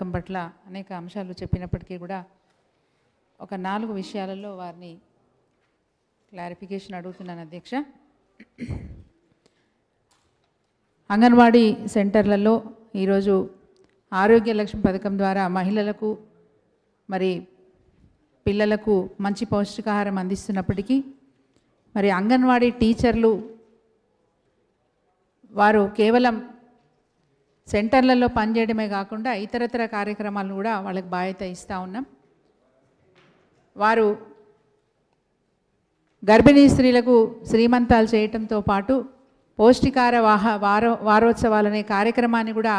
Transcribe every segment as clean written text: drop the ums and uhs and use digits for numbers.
వాడకం పట్ల అనేక అంశాలు చెప్పినప్పటికీ కూడా ఒక నాలుగు విషయాలలో వారిని క్లారిఫికేషన్ అడుగుతున్నాను అధ్యక్ష. అంగన్వాడీ సెంటర్లలో ఈరోజు ఆరోగ్య లక్ష్యం పథకం ద్వారా మహిళలకు మరి పిల్లలకు మంచి పౌష్టికాహారం అందిస్తున్నప్పటికీ మరి అంగన్వాడీ టీచర్లు వారు కేవలం సెంటర్లలో పనిచేయడమే కాకుండా ఇతరతర కార్యక్రమాలను కూడా వాళ్ళకి బాధ్యత ఇస్తూ ఉన్నాం. వారు గర్భిణీ స్త్రీలకు శ్రీమంతాలు చేయటంతో పాటు పౌష్టికార వారోత్సవాలనే కార్యక్రమాన్ని కూడా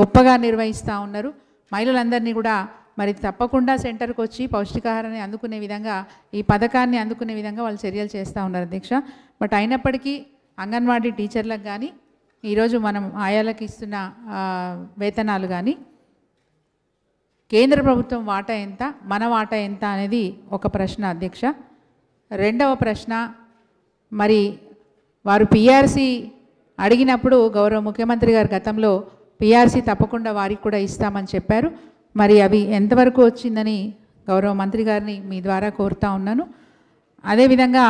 గొప్పగా నిర్వహిస్తూ ఉన్నారు. మహిళలందరినీ కూడా మరి తప్పకుండా సెంటర్కి వచ్చి పౌష్టికాహారాన్ని అందుకునే విధంగా ఈ పథకాన్ని అందుకునే విధంగా వాళ్ళు చర్యలు చేస్తూ ఉన్నారు అధ్యక్ష. బట్ అయినప్పటికీ అంగన్వాడీ టీచర్లకు కానీ ఈరోజు మనం ఆయాలకు ఇస్తున్న వేతనాలు కానీ కేంద్ర ప్రభుత్వం వాటా ఎంత మన వాటా ఎంత అనేది ఒక ప్రశ్న అధ్యక్ష. రెండవ ప్రశ్న, మరి వారు పిఆర్సీ అడిగినప్పుడు గౌరవ ముఖ్యమంత్రి గారు గతంలో పిఆర్సీ తప్పకుండా వారికి కూడా ఇస్తామని చెప్పారు. మరి అవి ఎంతవరకు వచ్చిందని గౌరవ మంత్రి గారిని మీ ద్వారా కోరుతా ఉన్నాను. అదేవిధంగా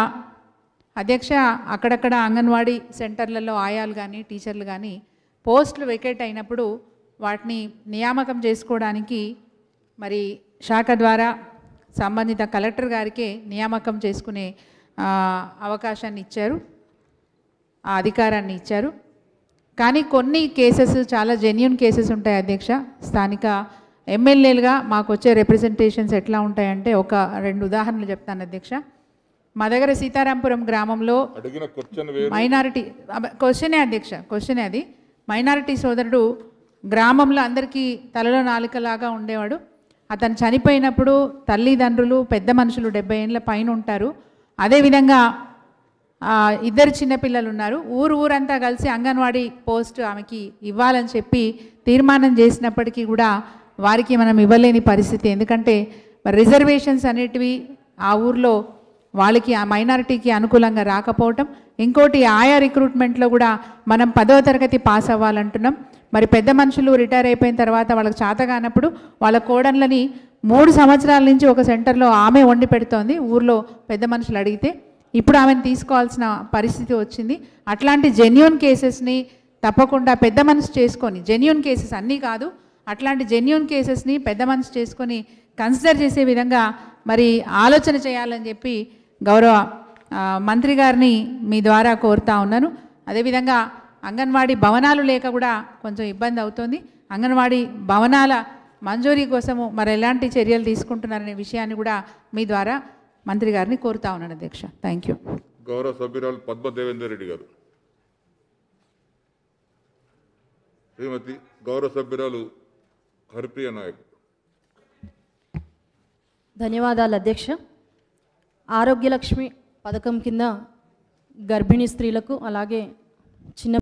అధ్యక్ష, అక్కడక్కడ అంగన్వాడీ సెంటర్లలో ఆయాలు కానీ టీచర్లు కానీ పోస్టులు వెకేట్ అయినప్పుడు వాటిని నియామకం చేసుకోవడానికి మరి శాఖ ద్వారా సంబంధిత కలెక్టర్ గారికే నియామకం చేసుకునే అవకాశాన్ని ఇచ్చారు, ఆ అధికారాన్ని ఇచ్చారు. కానీ కొన్ని కేసెస్ చాలా జెన్యూన్ కేసెస్ ఉంటాయి అధ్యక్ష. స్థానిక ఎమ్మెల్యేలుగా మాకు వచ్చే రిప్రజెంటేషన్స్ ఎట్లా ఉంటాయంటే ఒక రెండు ఉదాహరణలు చెప్తాను అధ్యక్ష. మా దగ్గర సీతారాంపురం గ్రామంలో మైనారిటీ క్వశ్చనే అధ్యక్ష, క్వశ్చనే అది. మైనారిటీ సోదరుడు గ్రామంలో అందరికీ తలలో నాలుకలాగా ఉండేవాడు. అతను చనిపోయినప్పుడు తల్లిదండ్రులు పెద్ద మనుషులు 70 ఏళ్ళ పైన ఉంటారు. అదేవిధంగా ఇద్దరు చిన్నపిల్లలు ఉన్నారు. ఊరంతా కలిసి అంగన్వాడీ పోస్ట్ ఆమెకి ఇవ్వాలని చెప్పి తీర్మానం చేసినప్పటికీ కూడా వారికి మనం ఇవ్వలేని పరిస్థితి. ఎందుకంటే రిజర్వేషన్స్ అనేటివి ఆ ఊర్లో వాళ్ళకి ఆ మైనారిటీకి అనుకూలంగా రాకపోవటం. ఇంకోటి, ఆయా రిక్రూట్మెంట్లో కూడా మనం 10వ తరగతి పాస్ అవ్వాలంటున్నాం. మరి పెద్ద మనుషులు రిటైర్ అయిపోయిన తర్వాత వాళ్ళకి చేతగానప్పుడు వాళ్ళ కోడళ్ళని 3 సంవత్సరాల నుంచి ఒక సెంటర్లో ఆమె వండి పెడుతోంది. ఊర్లో పెద్ద మనుషులు అడిగితే ఇప్పుడు ఆమెను తీసుకోవాల్సిన పరిస్థితి వచ్చింది. అట్లాంటి జెన్యూన్ కేసెస్ని తప్పకుండా పెద్ద మనిషి చేసుకొని, జెన్యూన్ కేసెస్ అన్నీ కాదు, అట్లాంటి జెన్యూన్ కేసెస్ని పెద్ద మనిషి చేసుకొని కన్సిడర్ చేసే విధంగా మరి ఆలోచన చేయాలని చెప్పి గౌరవ మంత్రి గారిని మీ ద్వారా కోరుతా ఉన్నాను. అదేవిధంగా అంగన్వాడీ భవనాలు లేక కూడా కొంచెం ఇబ్బంది అవుతుంది. అంగన్వాడీ భవనాల మంజూరీ కోసము మరి ఎలాంటి చర్యలు తీసుకుంటున్నారనే విషయాన్ని కూడా మీ ద్వారా మంత్రి గారిని కోరుతా ఉన్నాను అధ్యక్ష. Thank you. గౌరవ సభ్యురాలు పద్మ దేవేందర్ రెడ్డి గారు, శ్రీమతి గౌరవ సభ్యురాలు హరిప్రియ నాయక్. ధన్యవాదాలు అధ్యక్ష. ఆరోగ్యలక్ష్మి పథకం కింద గర్భిణీ స్త్రీలకు అలాగే చిన్న